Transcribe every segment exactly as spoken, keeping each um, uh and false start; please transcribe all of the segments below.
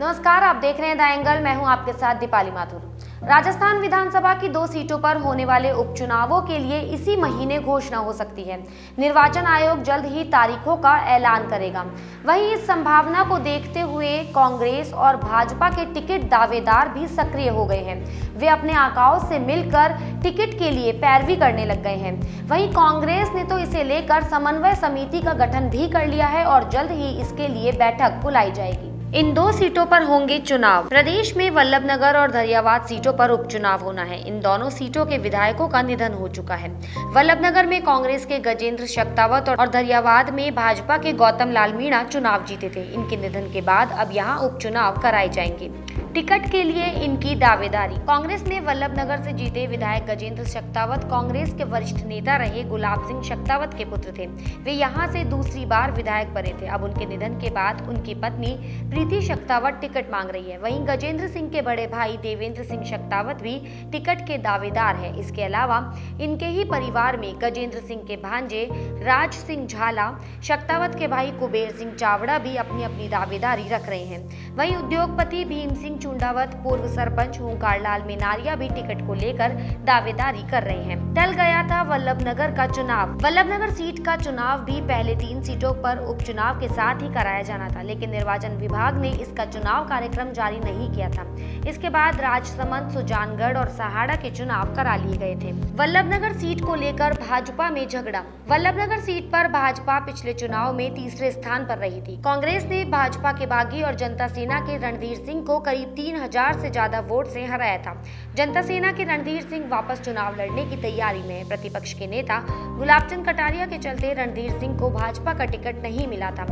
नमस्कार, आप देख रहे हैं द एंगल। मैं हूं आपके साथ दीपाली माथुर। राजस्थान विधानसभा की दो सीटों पर होने वाले उपचुनावों के लिए इसी महीने घोषणा हो सकती है। निर्वाचन आयोग जल्द ही तारीखों का ऐलान करेगा। वहीं इस संभावना को देखते हुए कांग्रेस और भाजपा के टिकट दावेदार भी सक्रिय हो गए हैं। वे अपने आकाओं से मिलकर टिकट के लिए पैरवी करने लग गए हैं। वहीं कांग्रेस ने तो इसे लेकर समन्वय समिति का गठन भी कर लिया है और जल्द ही इसके लिए बैठक बुलाई जाएगी। इन दो सीटों पर होंगे चुनाव। प्रदेश में वल्लभनगर और धरियावाद सीटों पर उपचुनाव होना है। इन दोनों सीटों के विधायकों का निधन हो चुका है। वल्लभनगर में कांग्रेस के गजेंद्र शक्तावत और धरियावाद में भाजपा के गौतम लाल मीणा चुनाव जीते थे। इनके निधन के बाद अब यहाँ उपचुनाव कराए जाएंगे। टिकट के लिए इनकी दावेदारी। कांग्रेस ने वल्लभनगर से जीते विधायक गजेंद्र शक्तावत कांग्रेस के वरिष्ठ नेता रहे गुलाब सिंह शक्तावत के पुत्र थे। वे यहां से दूसरी बार विधायक बने थे। अब उनके निधन के बाद उनकी पत्नी प्रीति शक्तावत टिकट मांग रही है। वहीं गजेंद्र सिंह के बड़े भाई देवेंद्र सिंह शक्तावत भी टिकट के दावेदार है। इसके अलावा इनके ही परिवार में गजेंद्र सिंह के भांजे राजसिंह झाला, शक्तावत के भाई कुबेर सिंह चावड़ा भी अपनी अपनी दावेदारी रख रहे हैं। वहीं उद्योगपति भीमसिंह चुंडावत, पूर्व सरपंच हुंकारलाल मेनारिया भी टिकट को लेकर दावेदारी कर रहे हैं। टल गया था वल्लभनगर का चुनाव। वल्लभनगर सीट का चुनाव भी पहले तीन सीटों पर उपचुनाव के साथ ही कराया जाना था, लेकिन निर्वाचन विभाग ने इसका चुनाव कार्यक्रम जारी नहीं किया था। इसके बाद राजसमंद, सुजानगढ़ और सहाडा के चुनाव करा लिए गए थे। वल्लभनगर सीट को लेकर भाजपा में झगड़ा। वल्लभनगर सीट पर भाजपा पिछले चुनाव में तीसरे स्थान पर रही थी। कांग्रेस ने भाजपा के बागी और जनता सेना के रणधीर सिंह को करीब तीन हजार से ज्यादा वोट से हराया था। जनता सेना के रणधीर सिंह वापस चुनाव लड़ने की तैयारी में है। प्रतिपक्ष के नेता गुलाब चंद कटारिया के चलते रणधीर सिंह को भाजपा का टिकट नहीं मिला था।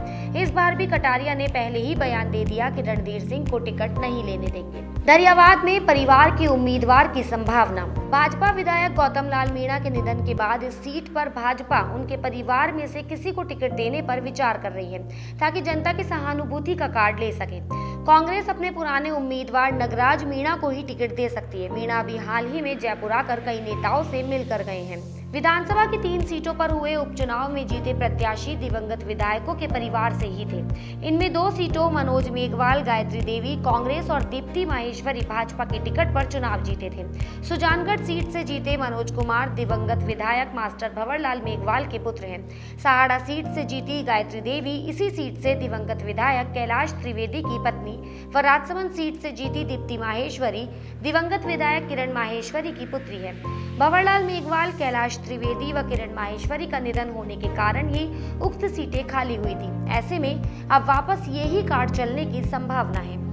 इस बार भी कटारिया ने पहले ही बयान दे दिया कि रणधीर सिंह को टिकट नहीं लेने देंगे। दरियावाद में परिवार के उम्मीदवार की संभावना। भाजपा विधायक गौतम लाल मीणा के निधन के बाद इस सीट पर भाजपा उनके परिवार में से किसी को टिकट देने पर विचार कर रही है, ताकि जनता की सहानुभूति का कार्ड ले सके। कांग्रेस अपने पुराने उम्मीदवार नागराज मीणा को ही टिकट दे सकती है। मीणा अभी हाल ही में जयपुर आकर कई नेताओं से मिलकर गए हैं। विधानसभा की तीन सीटों पर हुए उपचुनाव में जीते प्रत्याशी दिवंगत विधायकों के परिवार से ही थे। इनमें दो सीटों मनोज मेघवाल, गायत्री देवी कांग्रेस और दीप्ति माहेश्वरी भाजपा के टिकट पर चुनाव जीते थे। सुजानगढ़ सीट से जीते मनोज कुमार दिवंगत विधायक मास्टर भंवरलाल मेघवाल के पुत्र हैं। सहाडा सीट से जीती गायत्री देवी, इसी सीट से दिवंगत विधायक कैलाश त्रिवेदी की पत्नी व राजसमंद सीट से जीती दीप्ति माहेश्वरी दिवंगत विधायक किरण माहेश्वरी की पुत्री है। भंवरलाल मेघवाल, कैलाश त्रिवेदी व किरण माहेश्वरी का निधन होने के कारण ही उक्त सीटें खाली हुई थी। ऐसे में अब वापस यही कार्ड चलने की संभावना है।